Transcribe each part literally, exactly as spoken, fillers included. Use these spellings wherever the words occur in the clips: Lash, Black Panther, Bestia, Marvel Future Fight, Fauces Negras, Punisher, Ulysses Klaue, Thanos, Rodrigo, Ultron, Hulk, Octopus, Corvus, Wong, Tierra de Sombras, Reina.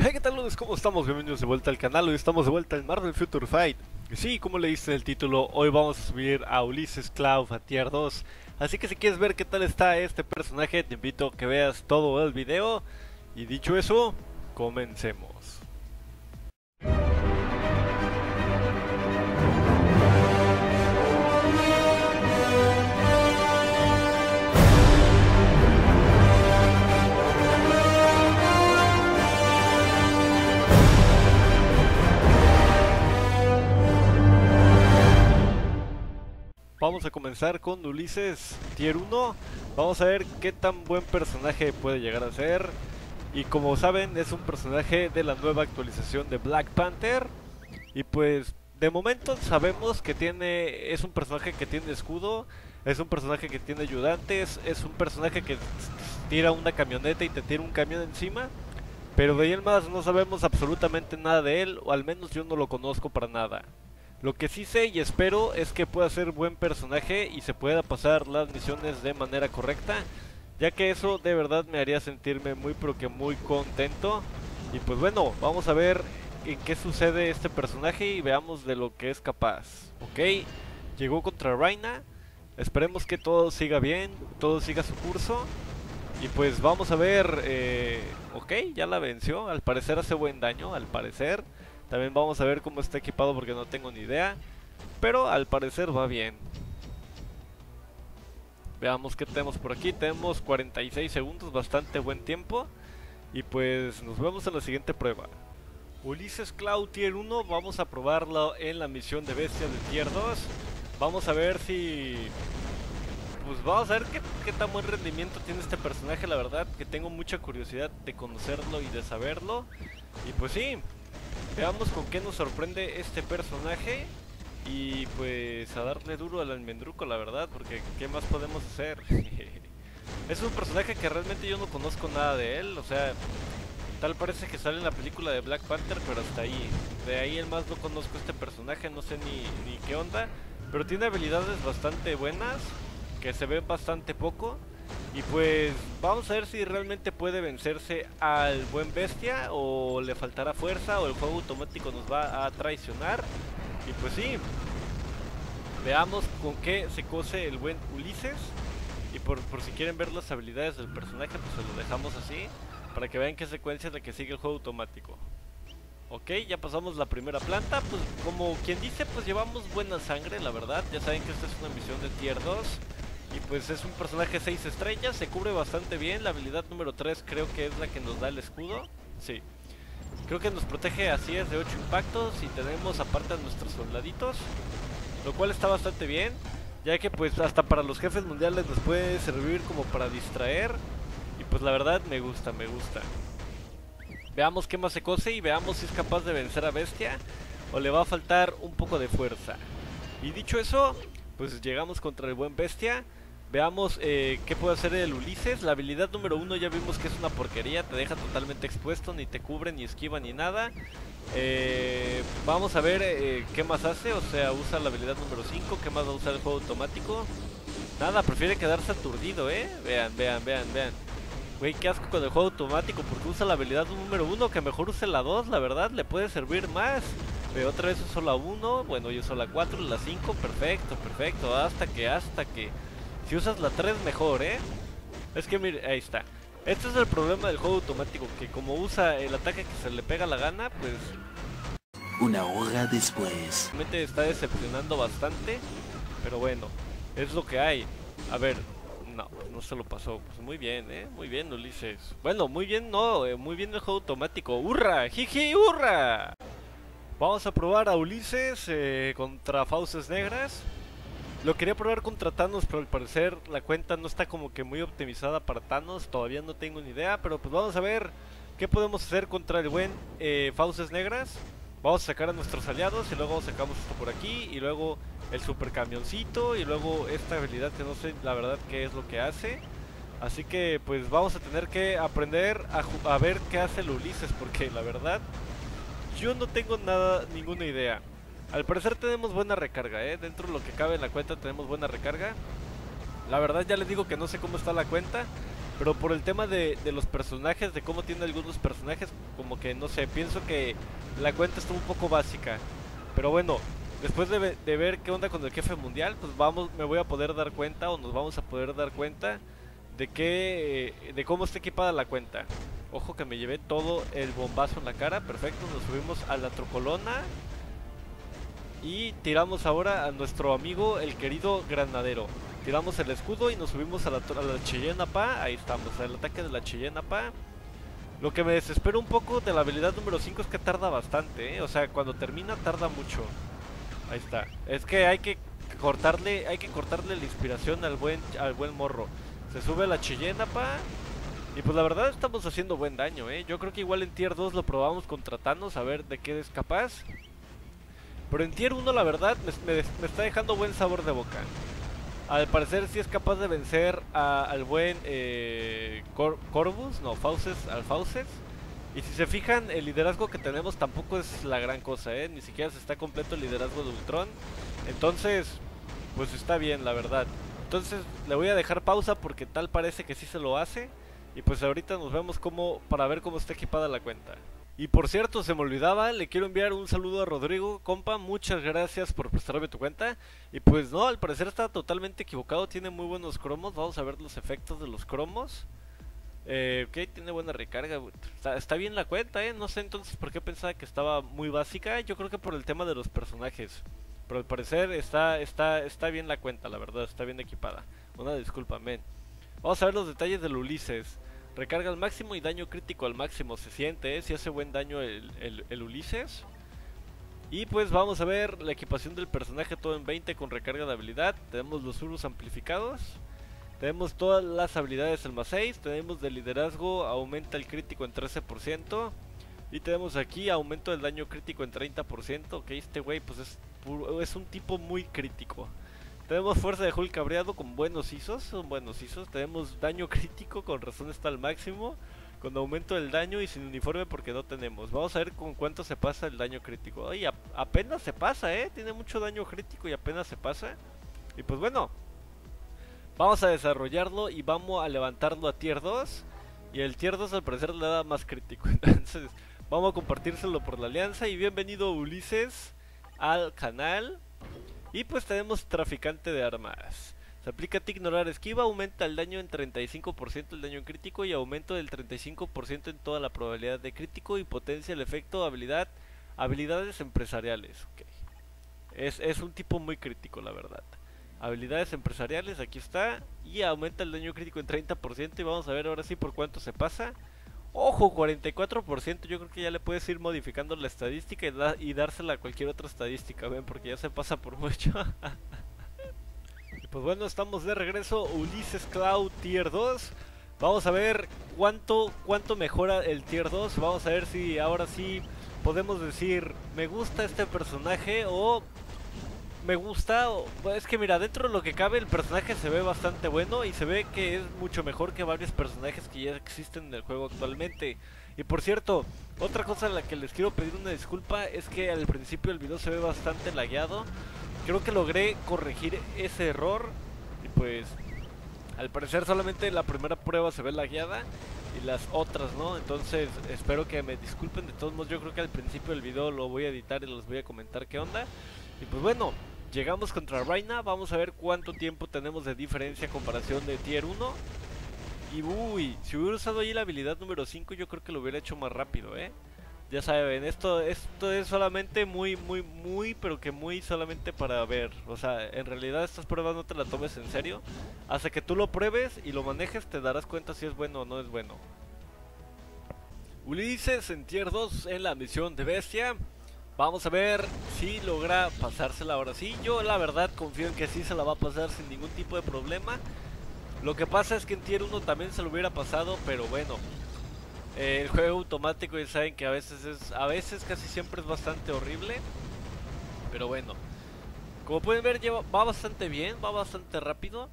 Hey, ¿qué tal, lunes? ¿Cómo estamos? Bienvenidos de vuelta al canal. Hoy estamos de vuelta en Marvel Future Fight. Sí, como leíste en el título, hoy vamos a subir a Ulysses Klaue a Tier dos. Así que si quieres ver qué tal está este personaje, te invito a que veas todo el video. Y dicho eso, comencemos. Vamos a comenzar con Ulysses Tier uno. Vamos a ver qué tan buen personaje puede llegar a ser. Y como saben, es un personaje de la nueva actualización de Black Panther. Y pues de momento sabemos que tiene es un personaje que tiene escudo, es un personaje que tiene ayudantes, es un personaje que tira una camioneta y te tira un camión encima. Pero de ahí en más no sabemos absolutamente nada de él, o al menos yo no lo conozco para nada. Lo que sí sé y espero es que pueda ser buen personaje y se pueda pasar las misiones de manera correcta, ya que eso de verdad me haría sentirme muy pero que muy contento. Y pues bueno, vamos a ver en qué sucede este personaje y veamos de lo que es capaz. Ok, llegó contra Reina, esperemos que todo siga bien, todo siga su curso. Y pues vamos a ver, eh, ok, ya la venció, al parecer hace buen daño, al parecer. También vamos a ver cómo está equipado porque no tengo ni idea, pero al parecer va bien. Veamos qué tenemos por aquí. Tenemos cuarenta y seis segundos, bastante buen tiempo. Y pues nos vemos en la siguiente prueba. Ulysses Klaue Tier uno, vamos a probarlo en la misión de Bestia de Tier dos. Vamos a ver si... pues vamos a ver qué, qué tan buen rendimiento tiene este personaje. La verdad que tengo mucha curiosidad de conocerlo y de saberlo. Y pues sí, veamos con qué nos sorprende este personaje. Y pues a darle duro al almendruco, la verdad, porque ¿qué más podemos hacer? Es un personaje que realmente yo no conozco nada de él. O sea, tal parece que sale en la película de Black Panther, pero hasta ahí. De ahí en más no conozco este personaje, no sé ni, ni qué onda. Pero tiene habilidades bastante buenas, que se ven bastante poco. Y pues vamos a ver si realmente puede vencerse al buen Bestia, o le faltará fuerza, o el juego automático nos va a traicionar. Y pues sí, veamos con qué se cose el buen Ulysses. Y por, por si quieren ver las habilidades del personaje, pues se lo dejamos así, para que vean qué secuencia es la que sigue el juego automático. Ok, ya pasamos la primera planta. Pues como quien dice, pues llevamos buena sangre, la verdad. Ya saben que esta es una misión de Tier dos. Y pues es un personaje seis estrellas, se cubre bastante bien. La habilidad número tres creo que es la que nos da el escudo. Sí, creo que nos protege, así es, de ocho impactos. Y tenemos aparte a nuestros soldaditos, lo cual está bastante bien, ya que pues hasta para los jefes mundiales nos puede servir como para distraer. Y pues la verdad me gusta, me gusta. Veamos qué más se cose y veamos si es capaz de vencer a Bestia, o le va a faltar un poco de fuerza. Y dicho eso, pues llegamos contra el buen Bestia. Veamos eh, qué puede hacer el Ulysses. La habilidad número uno ya vimos que es una porquería, te deja totalmente expuesto, ni te cubre, ni esquiva, ni nada. eh, Vamos a ver eh, qué más hace, o sea, usa la habilidad número cinco, qué más va a usar el juego automático. Nada, prefiere quedarse aturdido, eh Vean, vean, vean, vean. Güey, qué asco con el juego automático, porque usa la habilidad número uno, que mejor use la dos, la verdad, le puede servir más. Pero otra vez usó la uno, bueno, yo uso la cuatro, la cinco, perfecto, perfecto, hasta que, hasta que... Si usas la tres mejor, ¿eh? Es que mire, ahí está. Este es el problema del juego automático, que como usa el ataque que se le pega la gana, pues... una hora después. Realmente está decepcionando bastante, pero bueno, es lo que hay. A ver, no, no se lo pasó. Pues muy bien, ¿eh? Muy bien, Ulysses. Bueno, muy bien, no, eh, muy bien el juego automático. ¡Hurra! ¡Jiji! ¡Hurra! Vamos a probar a Ulysses eh, contra Fauces Negras. Lo quería probar contra Thanos, pero al parecer la cuenta no está como que muy optimizada para Thanos. Todavía no tengo ni idea, pero pues vamos a ver qué podemos hacer contra el buen eh, Fauces Negras. Vamos a sacar a nuestros aliados y luego sacamos esto por aquí. Y luego el super camioncito y luego esta habilidad que no sé la verdad qué es lo que hace. Así que pues vamos a tener que aprender a, a ver qué hace el Ulysses, porque la verdad yo no tengo nada, ninguna idea. Al parecer tenemos buena recarga, ¿eh? Dentro de lo que cabe en la cuenta tenemos buena recarga. La verdad ya les digo que no sé cómo está la cuenta, Pero por el tema de, de los personajes, de cómo tiene algunos personajes, como que no sé, pienso que la cuenta está un poco básica. Pero bueno, después de, de ver qué onda con el jefe mundial, pues vamos, me voy a poder dar cuenta, o nos vamos a poder dar cuenta de que, de cómo está equipada la cuenta. Ojo que me llevé todo el bombazo en la cara. Perfecto, nos subimos a la trocolona y tiramos ahora a nuestro amigo, el querido granadero. Tiramos el escudo y nos subimos a la, a la Chillena Pa. Ahí estamos, al ataque de la Chillena Pa. Lo que me desespera un poco de la habilidad número cinco es que tarda bastante, ¿eh? O sea, cuando termina tarda mucho. Ahí está. Es que hay que cortarle, hay que cortarle la inspiración al buen, al buen morro. Se sube a la Chillena Pa. Y pues la verdad estamos haciendo buen daño, ¿eh? Yo creo que igual en tier dos lo probamos contra Thanos, a ver de qué es capaz. Pero en tier uno la verdad me, me, me está dejando buen sabor de boca. Al parecer sí es capaz de vencer a, al buen eh, Cor Corvus, no, Fauces, al Fauces. Y si se fijan, el liderazgo que tenemos tampoco es la gran cosa, ¿eh? Ni siquiera se está completo el liderazgo de Ultron. Entonces, pues está bien, la verdad. Entonces le voy a dejar pausa porque tal parece que sí se lo hace. Y pues ahorita nos vemos como, para ver cómo está equipada la cuenta. Y por cierto, se me olvidaba, le quiero enviar un saludo a Rodrigo, compa, muchas gracias por prestarme tu cuenta. Y pues no, al parecer está totalmente equivocado, tiene muy buenos cromos, vamos a ver los efectos de los cromos. Eh, ok, tiene buena recarga, está, está bien la cuenta, eh, no sé entonces por qué pensaba que estaba muy básica, yo creo que por el tema de los personajes. Pero al parecer está, está, está bien la cuenta, la verdad, está bien equipada. Una disculpa, men. Vamos a ver los detalles del Ulises. Recarga al máximo y daño crítico al máximo. Se siente, ¿eh? Si hace buen daño el, el, el Ulises. Y pues vamos a ver la equipación del personaje. Todo en veinte con recarga de habilidad. Tenemos los usos amplificados. Tenemos todas las habilidades al más seis. Tenemos de liderazgo, aumenta el crítico en trece por ciento. Y tenemos aquí aumento del daño crítico en treinta por ciento. Ok, este güey pues es, puro, es un tipo muy crítico. Tenemos fuerza de Hulk cabreado con buenos isos, son buenos isos. Tenemos daño crítico, con razón está al máximo, con aumento del daño y sin uniforme porque no tenemos. Vamos a ver con cuánto se pasa el daño crítico. Ay, apenas se pasa, eh, tiene mucho daño crítico y apenas se pasa. Y pues bueno, vamos a desarrollarlo y vamos a levantarlo a tier dos. Y el tier dos al parecer le da más crítico, entonces vamos a compartírselo por la alianza. Y bienvenido Ulises al canal. Y pues tenemos traficante de armas. Se aplica tic ignorar esquiva, aumenta el daño en treinta y cinco por ciento el daño en crítico y aumento del treinta y cinco por ciento en toda la probabilidad de crítico y potencia el efecto habilidad, habilidades empresariales. Okay. Es, es un tipo muy crítico la verdad. Habilidades empresariales, aquí está. Y aumenta el daño crítico en treinta por ciento y vamos a ver ahora sí por cuánto se pasa. Ojo, cuarenta y cuatro por ciento, yo creo que ya le puedes ir modificando la estadística y, da y dársela a cualquier otra estadística, ven, porque ya se pasa por mucho. Y pues bueno, estamos de regreso, Ulysses Klaue tier dos. Vamos a ver cuánto, cuánto mejora el tier dos, vamos a ver si ahora sí podemos decir, me gusta este personaje o... Me gusta, es que mira, dentro de lo que cabe el personaje se ve bastante bueno y se ve que es mucho mejor que varios personajes que ya existen en el juego actualmente. Y por cierto, otra cosa a la que les quiero pedir una disculpa es que al principio el video se ve bastante lagueado. Creo que logré corregir ese error y pues al parecer solamente la primera prueba se ve lagueada y las otras no. Entonces espero que me disculpen, de todos modos yo creo que al principio del video lo voy a editar y les voy a comentar qué onda. Y pues bueno, llegamos contra Reina, vamos a ver cuánto tiempo tenemos de diferencia en comparación de tier uno. Y uy, si hubiera usado ahí la habilidad número cinco yo creo que lo hubiera hecho más rápido, eh. Ya saben, esto, esto es solamente muy, muy, muy, pero que muy solamente para ver. O sea, en realidad estas pruebas no te las tomes en serio. Hasta que tú lo pruebes y lo manejes te darás cuenta si es bueno o no es bueno. Ulises en tier dos en la misión de Bestia. Vamos a ver si logra pasársela ahora sí. Yo la verdad confío en que sí se la va a pasar sin ningún tipo de problema. Lo que pasa es que en tier uno también se lo hubiera pasado, pero bueno. Eh, el juego automático ya saben que a veces es, a veces casi siempre es bastante horrible. Pero bueno. Como pueden ver lleva, va bastante bien, va bastante rápido.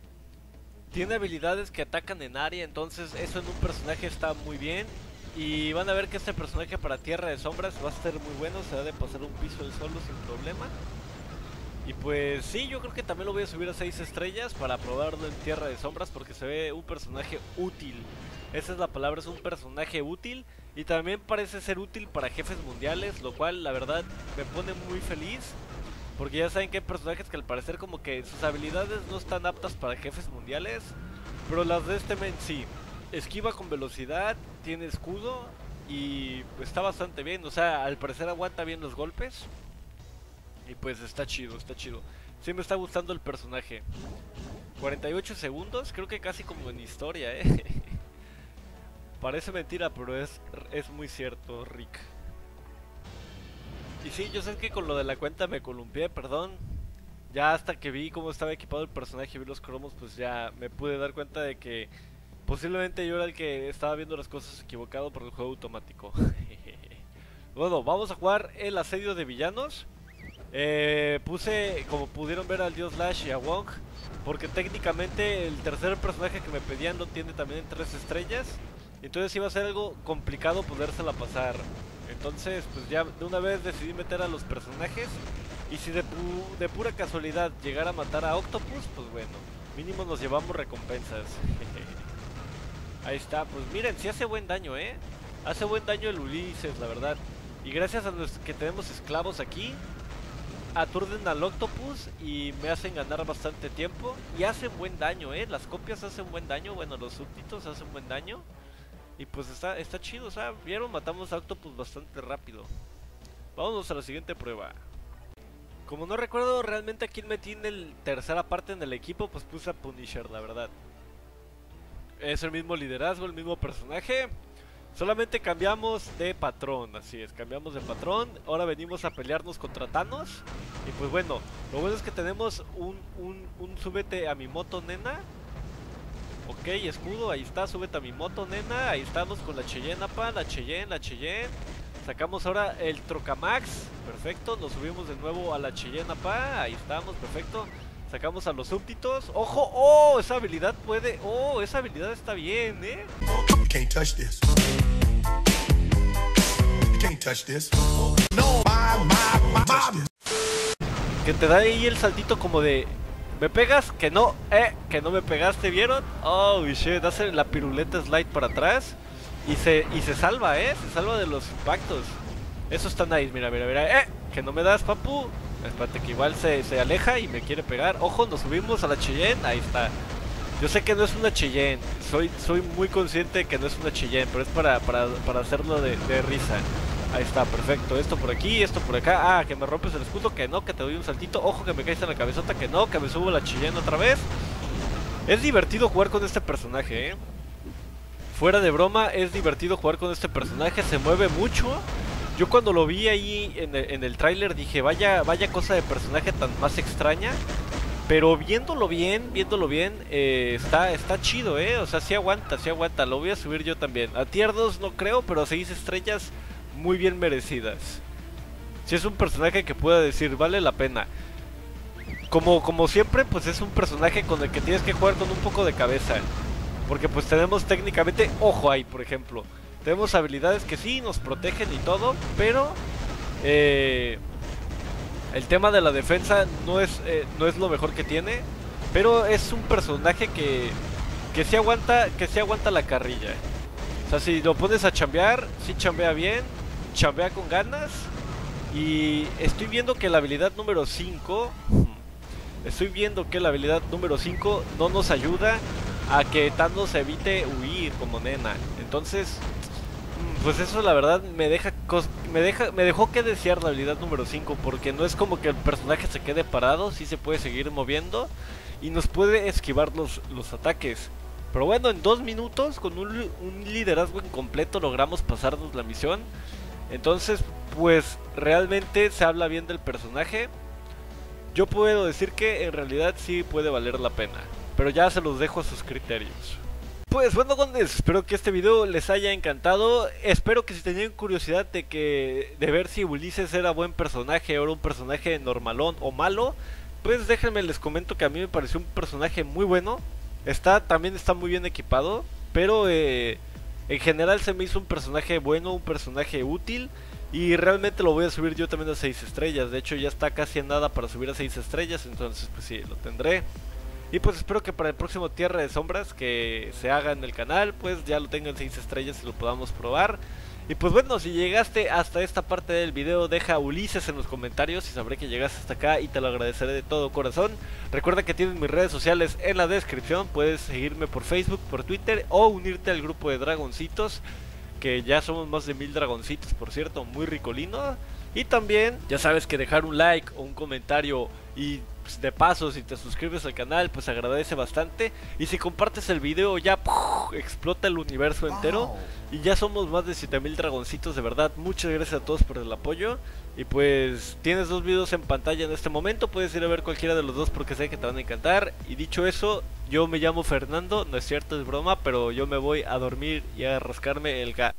Tiene habilidades que atacan en área, entonces eso en un personaje está muy bien. Y van a ver que este personaje para Tierra de Sombras va a ser muy bueno, se va a de pasar un piso del solo sin problema. Y pues sí, yo creo que también lo voy a subir a seis estrellas para probarlo en Tierra de Sombras, porque se ve un personaje útil. Esa es la palabra, es un personaje útil. Y también parece ser útil para jefes mundiales, lo cual la verdad me pone muy feliz, porque ya saben que hay personajes que al parecer como que sus habilidades no están aptas para jefes mundiales, pero las de este men sí. Esquiva con velocidad, tiene escudo y está bastante bien. O sea, al parecer aguanta bien los golpes. Y pues está chido, está chido. Sí me está gustando el personaje. cuarenta y ocho segundos, creo que casi como en historia, eh. Parece mentira, pero es, es muy cierto, Rick. Y sí, yo sé que con lo de la cuenta me columpié, perdón. Ya hasta que vi cómo estaba equipado el personaje y vi los cromos, pues ya me pude dar cuenta de que posiblemente yo era el que estaba viendo las cosas equivocado por el juego automático. Bueno, vamos a jugar el asedio de villanos. Eh, puse, como pudieron ver, al dios Lash y a Wong, porque técnicamente el tercer personaje que me pedían lo tiene también en tres estrellas. Entonces iba a ser algo complicado podérsela pasar. Entonces pues ya de una vez decidí meter a los personajes. Y si de, pu de pura casualidad llegara a matar a Octopus, pues bueno, mínimo nos llevamos recompensas. Ahí está, pues miren, sí hace buen daño, eh. Hace buen daño el Ulises, la verdad. Y gracias a los que tenemos esclavos aquí, aturden al Octopus y me hacen ganar bastante tiempo. Y hacen buen daño, eh. Las copias hacen buen daño. Bueno, los súbditos hacen buen daño. Y pues está, está chido, o sea, vieron, matamos a Octopus bastante rápido. Vámonos a la siguiente prueba. Como no recuerdo realmente a quién metí en el tercera parte en el equipo, pues puse a Punisher, la verdad. Es el mismo liderazgo, el mismo personaje. Solamente cambiamos de patrón, así es, cambiamos de patrón. Ahora venimos a pelearnos contra Thanos. Y pues bueno, lo bueno es que tenemos un, un, un súbete a mi moto, nena. Ok, escudo, ahí está, súbete a mi moto, nena. Ahí estamos con la Cheyenne, apa, la Cheyenne, la Cheyenne. Sacamos ahora el Trocamax, perfecto. Nos subimos de nuevo a la Cheyenne, apa, ahí estamos, perfecto. Sacamos a los súbditos. ¡Ojo! ¡Oh! Esa habilidad puede... ¡Oh! Esa habilidad está bien, ¿eh? Que te da ahí el saltito como de... ¿Me pegas? Que no, eh, que no me pegaste, ¿vieron? Oh, shit, hace la piruleta slide para atrás. Y se, y se salva, ¿eh? Se salva de los impactos. Eso está nice, mira, mira, mira. ¡Eh! Que no me das, papu. Espérate, que igual se, se aleja y me quiere pegar. Ojo, nos subimos a la Cheyenne. Ahí está. Yo sé que no es una Cheyenne. Soy, soy muy consciente de que no es una Cheyenne, pero es para, para, para hacerlo de, de risa. Ahí está, perfecto. Esto por aquí, esto por acá. Ah, que me rompes el escudo. Que no, que te doy un saltito. Ojo, que me caes en la cabezota. Que no, que me subo la Cheyenne otra vez. Es divertido jugar con este personaje, ¿eh? Fuera de broma, es divertido jugar con este personaje. Se mueve mucho. Yo cuando lo vi ahí en el, en el tráiler dije, vaya, vaya cosa de personaje tan más extraña. Pero viéndolo bien, viéndolo bien, eh, está, está chido, ¿eh? O sea, sí aguanta, sí aguanta. Lo voy a subir yo también. A tier dos no creo, pero a seis estrellas muy bien merecidas. Si es un personaje que pueda decir, vale la pena. Como, como siempre, pues es un personaje con el que tienes que jugar con un poco de cabeza. Porque pues tenemos técnicamente, ojo ahí, por ejemplo. Tenemos habilidades que sí nos protegen y todo, pero eh, el tema de la defensa no es, eh, no es lo mejor que tiene. Pero es un personaje que, que, sí aguanta, que sí aguanta la carrilla. O sea, si lo pones a chambear, sí chambea bien, chambea con ganas. Y estoy viendo que la habilidad número cinco, estoy viendo que la habilidad número cinco no nos ayuda a que Thanos evite huir como nena. Entonces... pues eso la verdad me deja, me deja me dejó que desear la habilidad número cinco, porque no es como que el personaje se quede parado, sí se puede seguir moviendo y nos puede esquivar los, los ataques. Pero bueno, en dos minutos con un, un liderazgo incompleto logramos pasarnos la misión. Entonces pues realmente se habla bien del personaje. Yo puedo decir que en realidad sí puede valer la pena, pero ya se los dejo a sus criterios. Pues bueno, gondes, espero que este video les haya encantado. Espero que si tenían curiosidad de que de ver si Ulises era buen personaje o era un personaje normalón o malo, pues déjenme les comento que a mí me pareció un personaje muy bueno. Está, también está muy bien equipado, pero eh, en general se me hizo un personaje bueno, un personaje útil. Y realmente lo voy a subir yo también a seis estrellas. De hecho ya está casi en nada para subir a seis estrellas. Entonces pues sí, lo tendré. Y pues espero que para el próximo Tierra de Sombras que se haga en el canal, pues ya lo tenga en seis estrellas y lo podamos probar. Y pues bueno, si llegaste hasta esta parte del video, deja Ulises en los comentarios y sabré que llegaste hasta acá y te lo agradeceré de todo corazón. Recuerda que tienes mis redes sociales en la descripción. Puedes seguirme por Facebook, por Twitter o unirte al grupo de dragoncitos, que ya somos más de mil dragoncitos, por cierto, muy ricolino. Y también, ya sabes que dejar un like o un comentario y pues, de paso, si te suscribes al canal, pues agradece bastante. Y si compartes el video, ya ¡puff! Explota el universo entero. Y ya somos más de siete mil dragoncitos, de verdad. Muchas gracias a todos por el apoyo. Y pues, tienes dos videos en pantalla en este momento. Puedes ir a ver cualquiera de los dos porque sé que te van a encantar. Y dicho eso, yo me llamo Fernando. No es cierto, es broma, pero yo me voy a dormir y a rascarme el gato.